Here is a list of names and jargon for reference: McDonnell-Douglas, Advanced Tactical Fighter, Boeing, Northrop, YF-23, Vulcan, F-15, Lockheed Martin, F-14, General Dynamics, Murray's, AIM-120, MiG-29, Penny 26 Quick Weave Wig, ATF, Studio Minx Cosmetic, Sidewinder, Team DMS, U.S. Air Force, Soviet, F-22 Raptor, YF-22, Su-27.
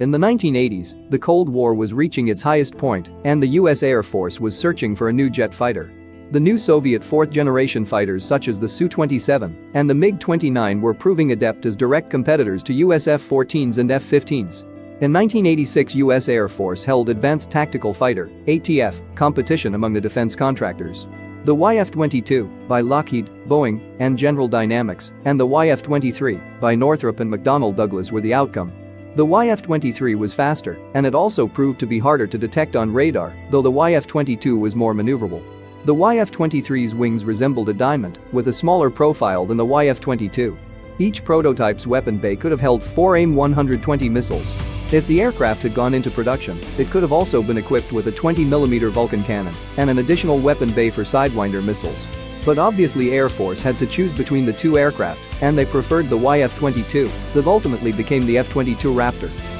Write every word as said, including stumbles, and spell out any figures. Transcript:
In the nineteen eighties, the Cold War was reaching its highest point, and the U S Air Force was searching for a new jet fighter. The new Soviet fourth-generation fighters such as the S U twenty-seven and the MiG twenty-nine were proving adept as direct competitors to U S F fourteens and F fifteens. In nineteen eighty-six, U S Air Force held Advanced Tactical Fighter (A T F) competition among the defense contractors. The Y F twenty-two, by Lockheed, Boeing, and General Dynamics, and the Y F twenty-three, by Northrop and McDonnell-Douglas were the outcome. The Y F twenty-three was faster, and it also proved to be harder to detect on radar, though the Y F twenty-two was more maneuverable. The Y F twenty-three's wings resembled a diamond, with a smaller profile than the Y F twenty-two. Each prototype's weapon bay could have held four A I M one twenty missiles. If the aircraft had gone into production, it could have also been equipped with a twenty millimeter Vulcan cannon and an additional weapon bay for Sidewinder missiles. But obviously Air Force had to choose between the two aircraft, and they preferred the Y F twenty-two, that ultimately became the F twenty-two Raptor.